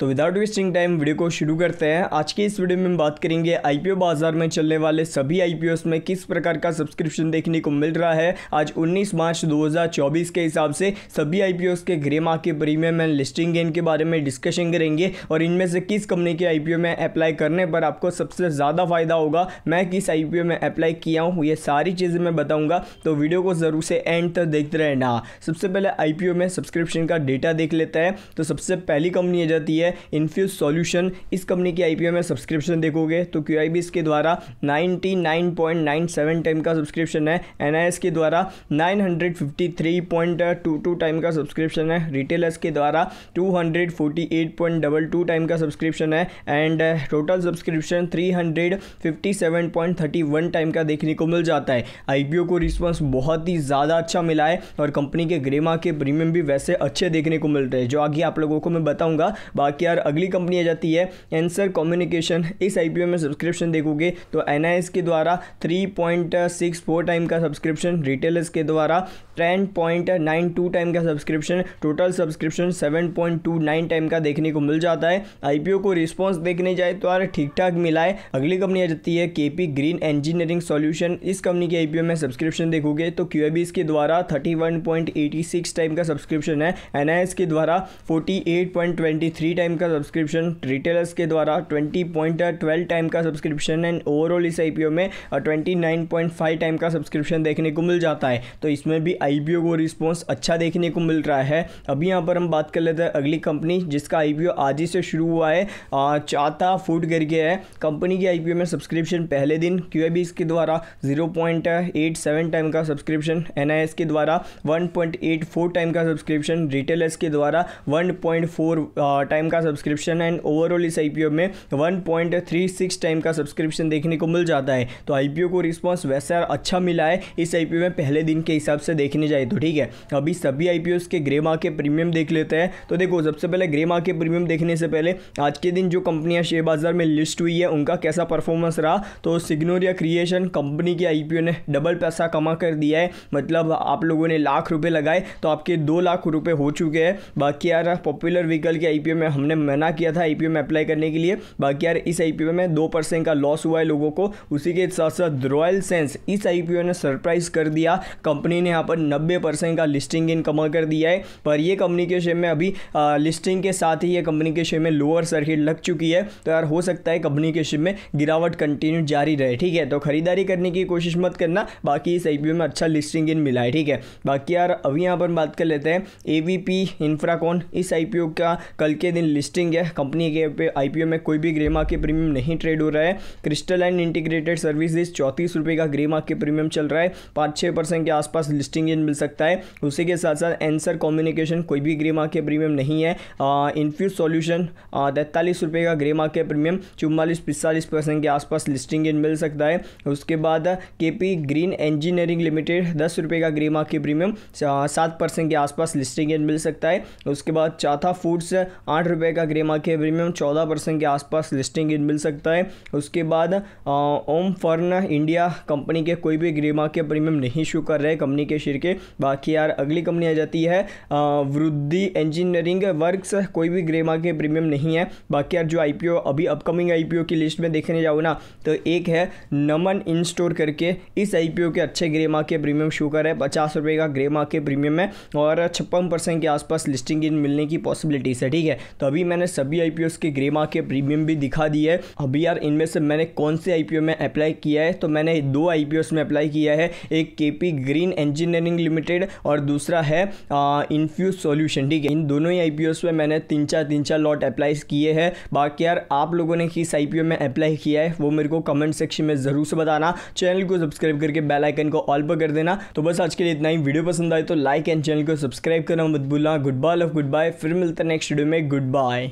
तो without wasting time video को शुरू करते हैं। आज के इस वीडियो में हम बात करेंगे आईपीओ बाजार में चलने वाले सभी आईपीओस में किस प्रकार का सब्सक्रिप्शन देखने को मिल रहा है। आज 19 मार्च 2024 के हिसाब से सभी आईपीओस के grey market premium and listing gain के बारे में डिस्कशन करेंगे और इनमें से किस कंपनी के आईपीओ में अप्लाई करने पर आपको सबसे ज़्यादा फायदा होगा, मैं किस आईपीओ में अप्लाई किया हूँ, ये सारी चीज़ें मैं बताऊँगा। तो वीडियो को ज़रूर से एंड तक देखते रहना। सबसे पहले आईपीओ में सब्सक्रिप्शन का डेटा देख लेते हैं। तो सबसे पहली कंपनी आ जाती है Enfuse Solution। इस कंपनी की आईपीओ में सब्सक्रिप्शन देखोगे तो QIB के द्वारा 99.97 टाइम का सब्सक्रिप्शन है, NIS के द्वारा 953.22 टाइम का सब्सक्रिप्शन है, रिटेलर्स के द्वारा 248.22 टाइम का सब्सक्रिप्शन है एंड टोटल सब्सक्रिप्शन 357.31 टाइम का देखने को मिल जाता है। आईपीओ को रिस्पॉन्स बहुत ही ज़्यादा अच्छा मिला है और कंपनी के ग्रेमा के प्रीमियम भी वैसे अच्छे देखने को मिल रहे हैं, जो आगे आप लोगों को मैं बताऊँगा। बाकी यार अगली कंपनी आ जाती है एंसर कम्युनिकेशन। इस आईपीओ में सब्सक्रिप्शन देखोगे तो NIS के द्वारा 3.64 टाइम का सब्सक्रिप्शन, रिटेलर्स के द्वारा 10.92 टाइम का सब्सक्रिप्शन, टोटल सब्सक्रिप्शन 7.29 टाइम का देखने को मिल जाता है। आईपीओ को रिस्पॉन्स देखने जाए तो यार ठीक ठाक मिला है। अगली कंपनी आ जाती है KP ग्रीन इंजीनियरिंग सॉल्यूशन। इस कंपनी के आईपीओ में सब्सक्रिप्शन देखोगे तो QIB के द्वारा 31.86 टाइम का सब्सक्रिप्शन है, NIS के द्वारा 48.23 टाइम का सब्सक्रिप्शन, रिटेलर्स के द्वारा 20.12 टाइम का सब्सक्रिप्शन एंड ओवरऑल इस आईपीओ में 29.5 टाइम का सब्सक्रिप्शन देखने को मिल जाता है। तो इसमें भी आईपीओ को रिस्पॉन्स अच्छा देखने को मिल रहा है। अभी यहाँ पर हम बात कर लेते हैं अगली कंपनी जिसका आईपीओ आज ही से शुरू हुआ है, चाथा फूड करके है। कंपनी की आईपीओ में सब्सक्रिप्शन पहले दिन QIB के द्वारा 0.87 टाइम का सब्सक्रिप्शन, NIS के द्वारा 1.84 टाइम का सब्सक्रिप्शन, रिटेलर्स के द्वारा 1.4 टाइम का सब्सक्रिप्शन एंड ओवरऑल इस आईपीओ में 1.36 टाइम का सब्सक्रिप्शन देखने को मिल जाता है। तो आईपीओ को रिस्पॉन्स वैसे अच्छा मिला है इस आईपीओ में पहले दिन के हिसाब से देखने जाए तो। ठीक है, अभी सभी आईपीओस के ग्रे मार्केट प्रीमियम देख लेते हैं। तो देखो, सबसे पहले ग्रे मार्केट प्रीमियम देखने से पहले आज के दिन जो कंपनियां शेयर बाजार में लिस्ट हुई है उनका कैसा परफॉर्मेंस रहा। तो सिग्नोरिया क्रिएशन कंपनी के आईपीओ ने डबल पैसा कमा कर दिया है, मतलब आप लोगों ने लाख रुपये लगाए तो आपके 2 लाख रुपये हो चुके हैं। बाकी यार पॉपुलर व्हीकल के आईपीओ में हमने मना किया था आईपीओ में अप्लाई करने के लिए। बाकी यार इस आईपीओ में 2% का लॉस हुआ है लोगों को। उसी के साथ साथ रॉयल सेंस इस आईपीओ ने सरप्राइज कर दिया, कंपनी ने यहाँ पर 90% का लिस्टिंग गेन कमा कर दिया है। पर ये कंपनी के शेयर में अभी लिस्टिंग के साथ ही ये कंपनी के शेयर में लोअर सर्किट लग चुकी है, तो यार हो सकता है कंपनी के शेयर में गिरावट कंटिन्यू जारी रहे। ठीक है, तो खरीदारी करने की कोशिश मत करना। बाकी इस आईपीओ में अच्छा लिस्टिंग गेन मिला है। ठीक है, बाकी यार अभी यहाँ पर बात कर लेते हैं AVP इंफ्राकॉन। इस आईपीओ का कल के दिन लिस्टिंग है, कंपनी के आईपीओ में कोई भी ग्रे मार्केट प्रीमियम नहीं ट्रेड हो रहा है। क्रिस्टल एंड इंटीग्रेटेड सर्विसेज 34 रुपये का ग्रे मार्केट प्रीमियम चल रहा है, 5-6% के आसपास लिस्टिंग गेन मिल सकता है। उसी के साथ साथ एंसर कम्युनिकेशन कोई भी ग्रे मार्केट प्रीमियम नहीं है। Enfuse Solution 43 रुपये का ग्रे मार्केट प्रीमियम, 44-45% के आसपास लिस्टिंग गेन मिल सकता है। उसके बाद KP ग्रीन इंजीनियरिंग लिमिटेड 10 रुपये का ग्रे मार्केट प्रीमियम, 7% के आसपास लिस्टिंग गेन मिल सकता है। उसके बाद चाथा फूड्स 8 रुपये का ग्रे मार्केट प्रीमियम, 14% के आसपास लिस्टिंग गेन मिल सकता है। उसके बाद ओम फर्न इंडिया कंपनी के कोई भी ग्रे मार्केट प्रीमियम नहीं शो कर रहे कंपनी के शेयर के। बाकी यार अगली कंपनी आ जाती है वृद्धि इंजीनियरिंग वर्क्स, कोई भी ग्रे मार्केट प्रीमियम नहीं है। बाकी यार जो आईपीओ अभी अपकमिंग आईपीओ की लिस्ट में देखने जाओ ना तो एक है नमन इंस्टोर करके। इस आईपीओ के अच्छे ग्रे मार्केट प्रीमियम शो कर रहे हैं, 50 रुपये का ग्रे मार्केट प्रीमियम है और 56% के आसपास लिस्टिंग गेन मिलने की पॉसिबिलिटीज है। ठीक है, तो अभी मैंने सभी आईपीओस के ग्रे मार्केट प्रीमियम भी दिखा दी है। अभी यार इनमें से मैंने कौन से आईपीओ में अप्लाई किया है, तो मैंने 2 आईपीओस में अप्लाई किया है, एक KP ग्रीन इंजीनियरिंग लिमिटेड और दूसरा है Enfuse Solution। ठीक है, इन दोनों ही आईपीओस में मैंने तीन चार लॉट अप्लाई किए हैं। बाकी यार आप लोगों ने किस आईपीओ में अप्लाई किया है वो मेरे को कमेंट सेक्शन में ज़रूर से बताना। चैनल को सब्सक्राइब करके बेल आइकन को ऑल पर कर देना। तो बस आज के लिए इतना ही। वीडियो पसंद आए तो लाइक एंड चैनल को सब्सक्राइब करना मत भूलना। Good bye, love good bye, फिर मिलता है नेक्स्ट वीडियो में। Good bye.